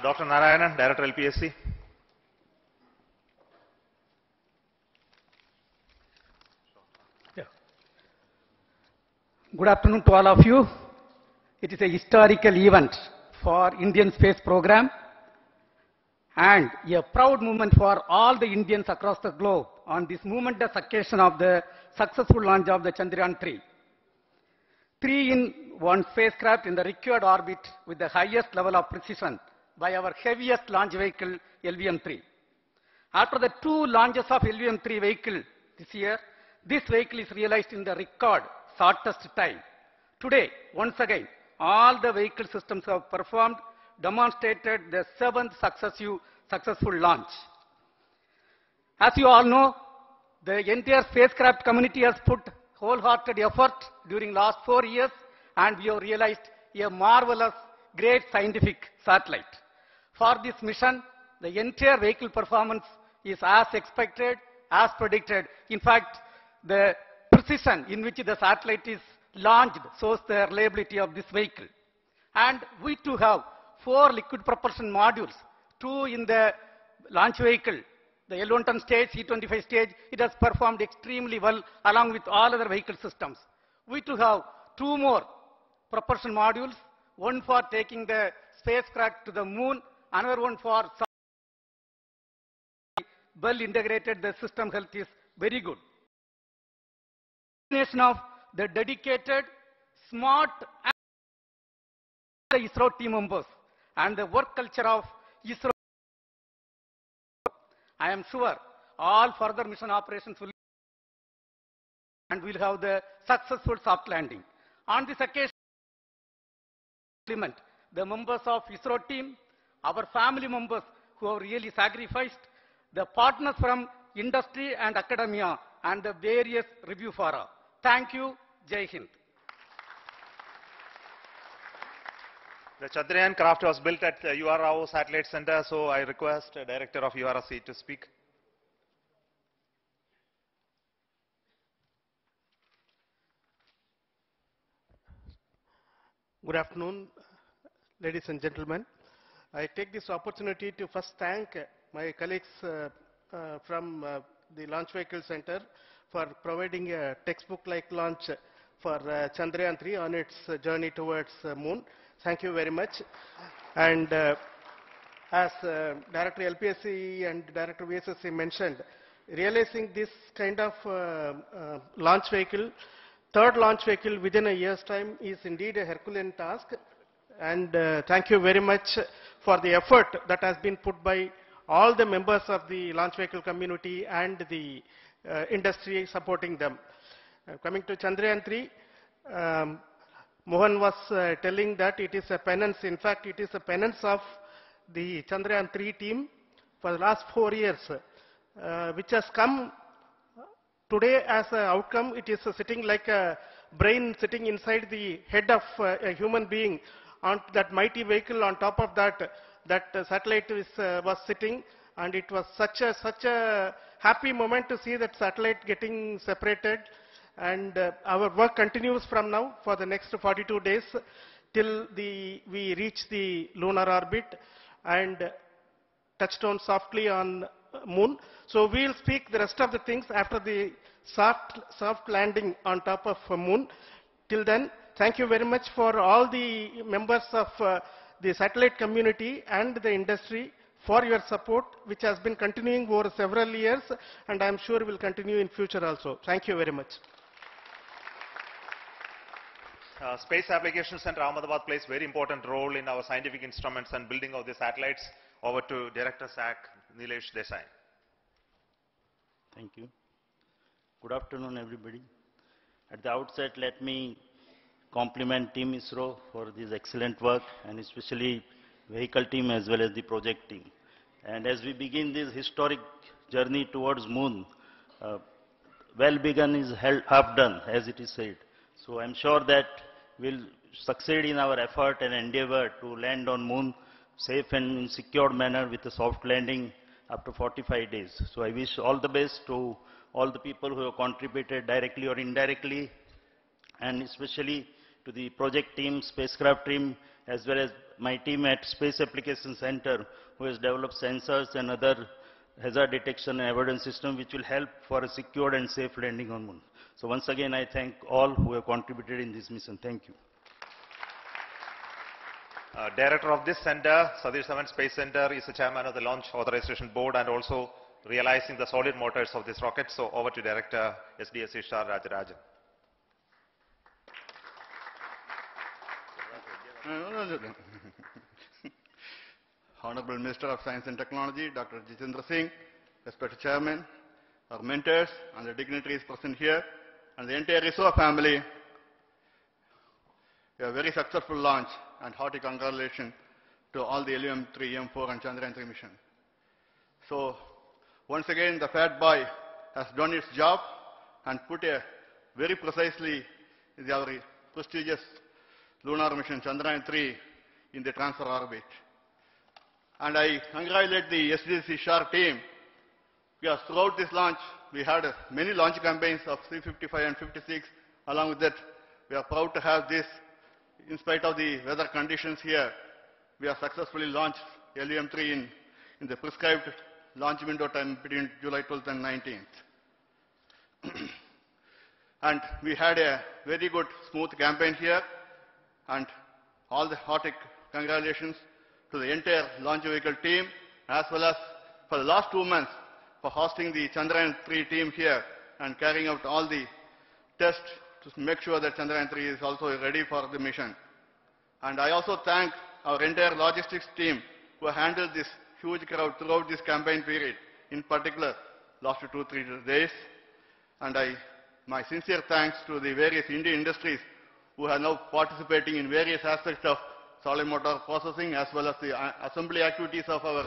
Dr. Narayanan, Director LPSC. Yeah. Good afternoon to all of you. It is a historical event for Indian space program and a proud moment for all the Indians across the globe on this momentous occasion of the successful launch of the Chandrayaan-3. 3 in 1 spacecraft in the required orbit with the highest level of precision by our heaviest launch vehicle LVM3. After the 2 launches of LVM3 vehicle this year, this vehicle is realized in the record shortest time. Today, once again, all the vehicle systems have performed, demonstrated the 7th successful launch. As you all know, the entire spacecraft community has put wholehearted effort during last 4 years and we have realized a marvelous great scientific satellite. For this mission, the entire vehicle performance is as expected, as predicted. In fact, the precision in which the satellite is launched shows the reliability of this vehicle. And we too have 4 liquid propulsion modules, 2 in the launch vehicle, the L110 stage, C25 stage. It has performed extremely well along with all other vehicle systems. We too have 2 more propulsion modules, 1 for taking the spacecraft to the moon, another 1 for well integrated. The system health is very good. Combination of the dedicated, smart, and the ISRO team members and the work culture of ISRO. I am sure all further mission operations will and will have the successful soft landing. On this occasion, the members of ISRO team, our family members who have really sacrificed, the partners from industry and academia and the various review fora. Thank you. Jai Hind. The Chandrayaan craft was built at the UR Rao Satellite Center, so I request Director of URSC to speak. Good afternoon, ladies and gentlemen. I take this opportunity to first thank my colleagues from the Launch Vehicle Center for providing a textbook-like launch for Chandrayaan-3 on its journey towards Moon. Thank you very much. And as Director LPSC and Director VSSC mentioned, realizing this kind of launch vehicle, 3rd launch vehicle within a year's time is indeed a Herculean task, and thank you very much for the effort that has been put by all the members of the launch vehicle community and the industry supporting them. Coming to Chandrayaan-3, Mohan was telling that it is a penance. In fact, it is a penance of the Chandrayaan-3 team for the last 4 years, which has come today as an outcome. It is sitting like a brain sitting inside the head of a human being on that mighty vehicle. On top of that, satellite was sitting, and it was such a happy moment to see that satellite getting separated. And our work continues from now for the next 42 days till we reach the lunar orbit and touchdown softly on Moon. So we will speak the rest of the things after the soft landing on top of Moon. Till then, thank you very much for all the members of the satellite community and the industry for your support, which has been continuing over several years, and I am sure will continue in future also. Thank you very much. Space Applications Center Ahmedabad plays very important role in our scientific instruments and building of the satellites. Over to Director SAC, Nilesh Desai. Thank you. Good afternoon, everybody. At the outset, let me compliment Team ISRO for this excellent work, and especially vehicle team as well as the project team. And as we begin this historic journey towards Moon, well begun is half done, as it is said. So I'm sure that we'll succeed in our effort and endeavor to land on Moon safe and in secure manner with a soft landing after 45 days. So I wish all the best to all the people who have contributed directly or indirectly, and especially to the project team, spacecraft team, as well as my team at Space Application Center, who has developed sensors and other hazard detection and avoidance system, which will help for a secure and safe landing on Moon. So once again, I thank all who have contributed in this mission. Thank you. Director of this center, Sadashivan Space Center, is the chairman of the Launch Authorization Board and also realizing the solid motors of this rocket. So over to Director SDSC-Shar, Rajarajan. Honorable Minister of Science and Technology, Dr. Jitendra Singh, respected Chairman, our mentors and the dignitaries present here, and the entire ISRO family, a very successful launch, and hearty congratulations to all the LVM3 M4 and Chandrayaan-3 mission. So once again, the fat boy has done its job and put a very precisely our prestigious lunar mission Chandrayaan-3 in the transfer orbit. And I congratulate the SDSC-Shar team, because throughout this launch, we had many launch campaigns of C55 and 56. Along with that, we are proud to have this. In spite of the weather conditions here, we have successfully launched LEM3 in the prescribed launch window time between July 12th and 19th. And we had a very good, smooth campaign here. And all the hearty congratulations to the entire launch vehicle team, as well as for the last 2 months for hosting the Chandrayaan-3 team here and carrying out all the tests to make sure that Chandrayaan-3 is also ready for the mission. And I also thank our entire logistics team who handled this huge crowd throughout this campaign period, in particular last 2-3 days. And my sincere thanks to the various Indian industries who are now participating in various aspects of solid motor processing as well as the assembly activities of our